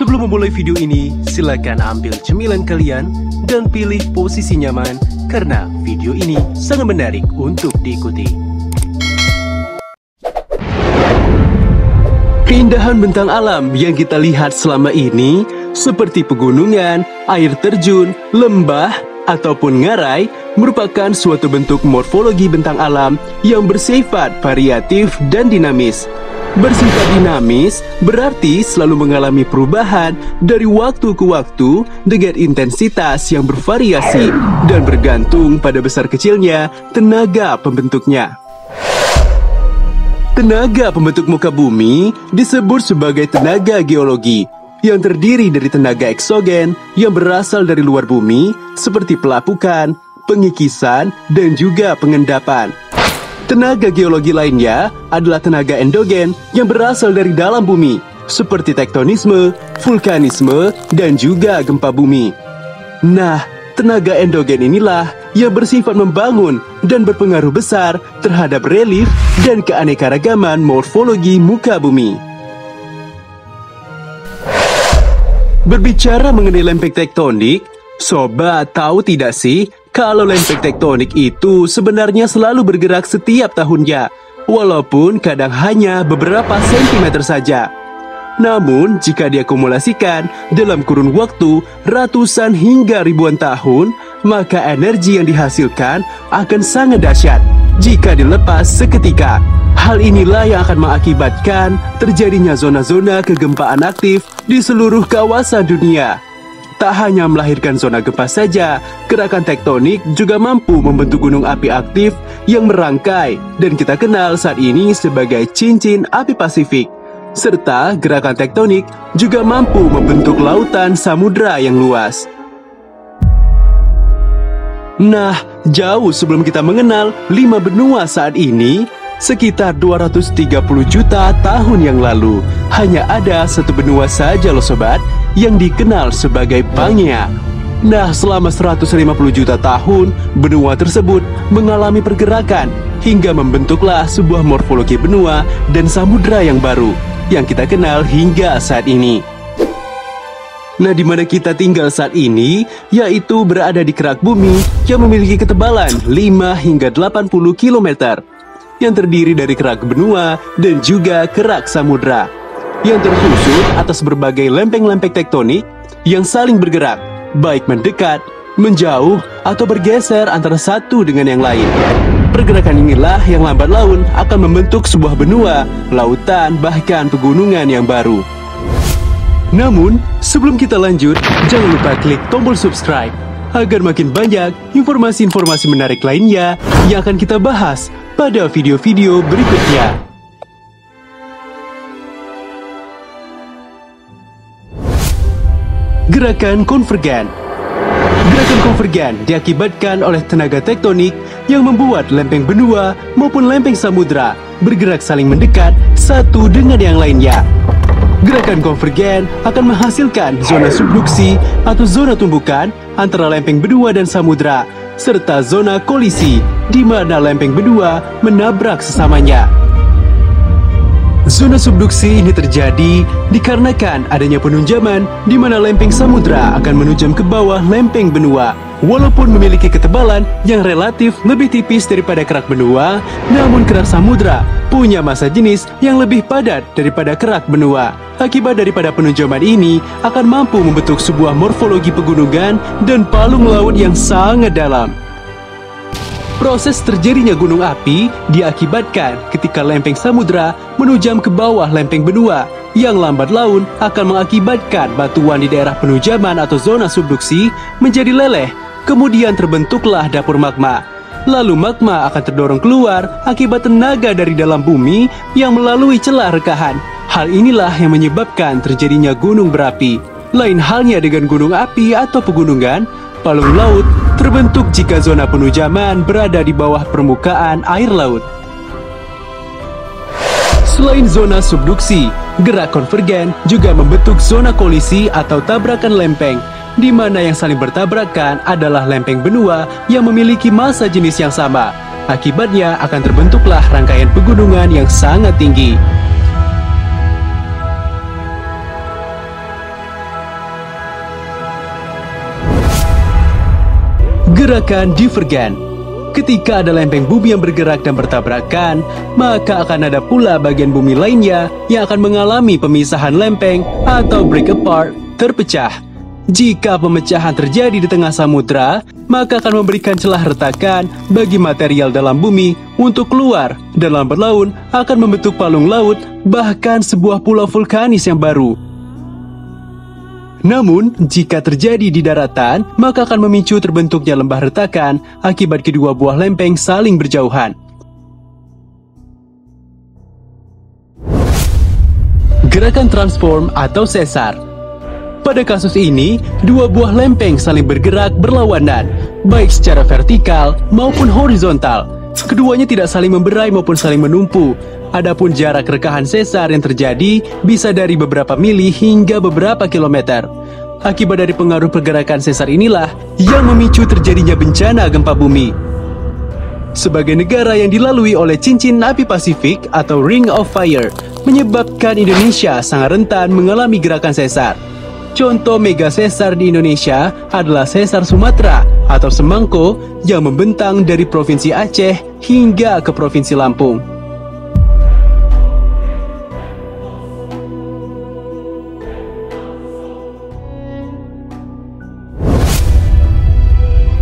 Sebelum memulai video ini, silakan ambil cemilan kalian dan pilih posisi nyaman karena video ini sangat menarik untuk diikuti. Keindahan bentang alam yang kita lihat selama ini seperti pegunungan, air terjun, lembah, ataupun ngarai merupakan suatu bentuk morfologi bentang alam yang bersifat variatif dan dinamis. Bersifat dinamis berarti selalu mengalami perubahan dari waktu ke waktu dengan intensitas yang bervariasi dan bergantung pada besar kecilnya tenaga pembentuknya. Tenaga pembentuk muka bumi disebut sebagai tenaga geologi, yang terdiri dari tenaga eksogen yang berasal dari luar bumi seperti pelapukan, pengikisan, dan juga pengendapan. Tenaga geologi lainnya adalah tenaga endogen yang berasal dari dalam bumi seperti tektonisme, vulkanisme, dan juga gempa bumi. Nah, tenaga endogen inilah yang bersifat membangun dan berpengaruh besar terhadap relief dan keanekaragaman morfologi muka bumi. Berbicara mengenai lempeng tektonik, sobat tahu tidak sih kalau lempeng tektonik itu sebenarnya selalu bergerak setiap tahunnya, walaupun kadang hanya beberapa sentimeter saja. Namun jika diakumulasikan dalam kurun waktu ratusan hingga ribuan tahun, maka energi yang dihasilkan akan sangat dahsyat jika dilepas seketika. Hal inilah yang akan mengakibatkan terjadinya zona-zona kegempaan aktif di seluruh kawasan dunia. Tak hanya melahirkan zona gempa saja, gerakan tektonik juga mampu membentuk gunung api aktif yang merangkai dan kita kenal saat ini sebagai cincin api Pasifik. Serta gerakan tektonik juga mampu membentuk lautan samudra yang luas. Nah, jauh sebelum kita mengenal lima benua saat ini, sekitar 230 juta tahun yang lalu, hanya ada satu benua saja loh sobat, yang dikenal sebagai Pangea. Nah, selama 150 juta tahun, benua tersebut mengalami pergerakan hingga membentuklah sebuah morfologi benua dan samudra yang baru, yang kita kenal hingga saat ini. Nah, di mana kita tinggal saat ini, yaitu berada di kerak bumi yang memiliki ketebalan 5 hingga 80 km. Yang terdiri dari kerak benua dan juga kerak samudra yang tersusun atas berbagai lempeng-lempeng tektonik yang saling bergerak, baik mendekat, menjauh, atau bergeser antara satu dengan yang lain. Pergerakan inilah yang lambat laun akan membentuk sebuah benua, lautan, bahkan pegunungan yang baru. Namun, sebelum kita lanjut, jangan lupa klik tombol subscribe agar makin banyak informasi-informasi menarik lainnya yang akan kita bahas pada video-video berikutnya. Gerakan konvergen. Gerakan konvergen diakibatkan oleh tenaga tektonik yang membuat lempeng benua maupun lempeng samudra bergerak saling mendekat satu dengan yang lainnya. Gerakan konvergen akan menghasilkan zona subduksi atau zona tumbukan antara lempeng benua dan samudra, serta zona kolisi, di mana lempeng benua menabrak sesamanya. Zona subduksi ini terjadi dikarenakan adanya penunjaman di mana lempeng samudra akan menunjam ke bawah lempeng benua. Walaupun memiliki ketebalan yang relatif lebih tipis daripada kerak benua, namun kerak samudra punya massa jenis yang lebih padat daripada kerak benua. Akibat daripada penunjaman ini akan mampu membentuk sebuah morfologi pegunungan dan palung laut yang sangat dalam. Proses terjadinya gunung api diakibatkan ketika lempeng samudra menujam ke bawah lempeng benua, yang lambat laun akan mengakibatkan batuan di daerah penujaman atau zona subduksi menjadi leleh, kemudian terbentuklah dapur magma. Lalu magma akan terdorong keluar akibat tenaga dari dalam bumi yang melalui celah rekahan. Hal inilah yang menyebabkan terjadinya gunung berapi. Lain halnya dengan gunung api atau pegunungan, palung laut terbentuk jika zona penujaman berada di bawah permukaan air laut. Selain zona subduksi, gerak konvergen juga membentuk zona kolisi atau tabrakan lempeng, di mana yang saling bertabrakan adalah lempeng benua yang memiliki massa jenis yang sama. Akibatnya akan terbentuklah rangkaian pegunungan yang sangat tinggi. Gerakan divergen. Ketika ada lempeng bumi yang bergerak dan bertabrakan, maka akan ada pula bagian bumi lainnya yang akan mengalami pemisahan lempeng atau break apart, terpecah. Jika pemecahan terjadi di tengah samudra, maka akan memberikan celah retakan bagi material dalam bumi untuk keluar, dan lambat laun akan membentuk palung laut, bahkan sebuah pulau vulkanis yang baru. Namun, jika terjadi di daratan, maka akan memicu terbentuknya lembah retakan akibat kedua buah lempeng saling berjauhan. Gerakan transform atau sesar. Pada kasus ini, dua buah lempeng saling bergerak berlawanan, baik secara vertikal maupun horizontal. Keduanya tidak saling memberai maupun saling menumpu. Adapun jarak rekahan sesar yang terjadi bisa dari beberapa mili hingga beberapa kilometer. Akibat dari pengaruh pergerakan sesar inilah yang memicu terjadinya bencana gempa bumi. Sebagai negara yang dilalui oleh cincin api Pasifik atau Ring of Fire, menyebabkan Indonesia sangat rentan mengalami gerakan sesar. Contoh mega sesar di Indonesia adalah sesar Sumatera atau semangko yang membentang dari Provinsi Aceh hingga ke Provinsi Lampung.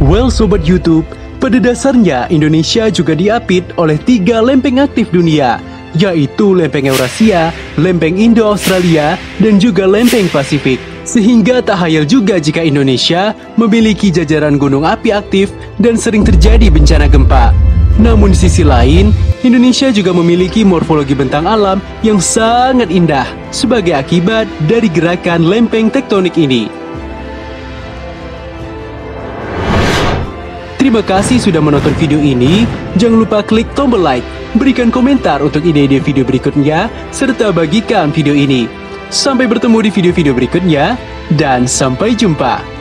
Well, Sobat YouTube, pada dasarnya Indonesia juga diapit oleh tiga lempeng aktif dunia, yaitu lempeng Eurasia, lempeng Indo-Australia, dan juga lempeng Pasifik. Sehingga tak hayal juga jika Indonesia memiliki jajaran gunung api aktif dan sering terjadi bencana gempa. Namun di sisi lain, Indonesia juga memiliki morfologi bentang alam yang sangat indah sebagai akibat dari gerakan lempeng tektonik ini. Terima kasih sudah menonton video ini. Jangan lupa klik tombol like, berikan komentar untuk ide-ide video berikutnya, serta bagikan video ini. Sampai bertemu di video-video berikutnya, dan sampai jumpa.